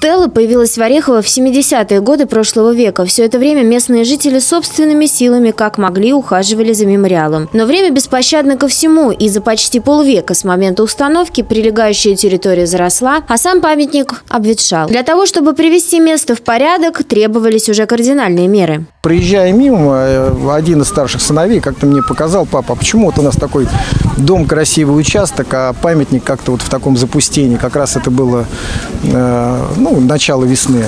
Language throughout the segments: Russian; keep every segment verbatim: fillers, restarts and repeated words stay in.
Стелла появилась в Орехово в семидесятые годы прошлого века. Все это время местные жители собственными силами, как могли, ухаживали за мемориалом. Но время беспощадно ко всему, и за почти полвека с момента установки прилегающая территория заросла, а сам памятник обветшал. Для того, чтобы привести место в порядок, требовались уже кардинальные меры. Проезжая мимо, один из старших сыновей как-то мне показал: папа, почему вот у нас такой дом, красивый участок, а памятник как-то вот в таком запустении. Как раз это было э, ну, начало весны.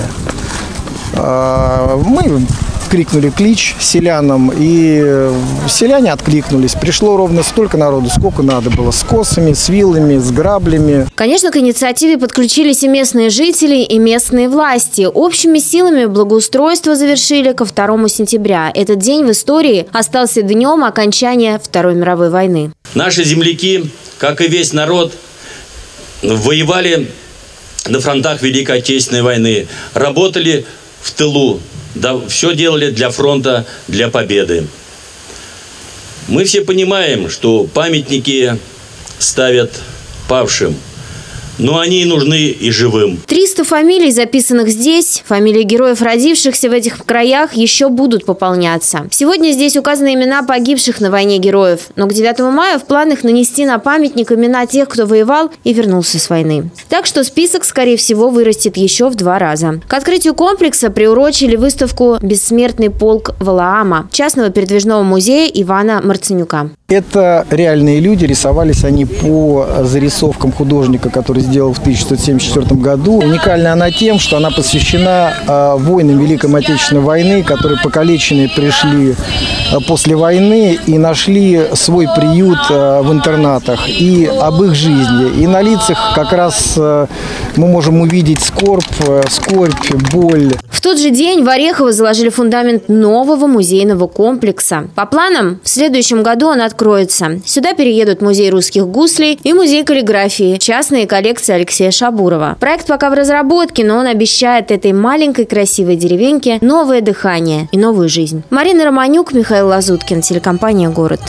Э, мы крикнули клич селянам, и селяне откликнулись. Пришло ровно столько народу, сколько надо было. С косами, с вилами, с граблями. Конечно, к инициативе подключились и местные жители, и местные власти. Общими силами благоустройство завершили ко второму сентября. Этот день в истории остался днем окончания Второй мировой войны. Наши земляки, как и весь народ, воевали на фронтах Великой Отечественной войны. Работали в тылу. Да, все делали для фронта, для победы. Мы все понимаем, что памятники ставят павшим, но они нужны и живым. триста фамилий, записанных здесь, фамилии героев, родившихся в этих краях, еще будут пополняться. Сегодня здесь указаны имена погибших на войне героев, но к девятому мая в планах нанести на памятник имена тех, кто воевал и вернулся с войны. Так что список, скорее всего, вырастет еще в два раза. К открытию комплекса приурочили выставку «Бессмертный полк Валаама» частного передвижного музея Ивана Марцинюка. Это реальные люди, рисовались они по зарисовкам художника, который сделал в тысяча девятьсот семьдесят четвёртом году. Уникальна она тем, что она посвящена э, воинам Великой Отечественной войны, которые покалеченные пришли э, после войны и нашли свой приют э, в интернатах, и об их жизни. И на лицах как раз э, мы можем увидеть скорбь, э, скорбь, боль. В тот же день в Орехово заложили фундамент нового музейного комплекса. По планам, в следующем году он откроется. Сюда переедут музей русских гуслей и музей каллиграфии, частные коллекции Алексея Шабурова. Проект пока в разработке, но он обещает этой маленькой красивой деревеньке новое дыхание и новую жизнь. Марина Романюк, Михаил Лазуткин, телекомпания «Город».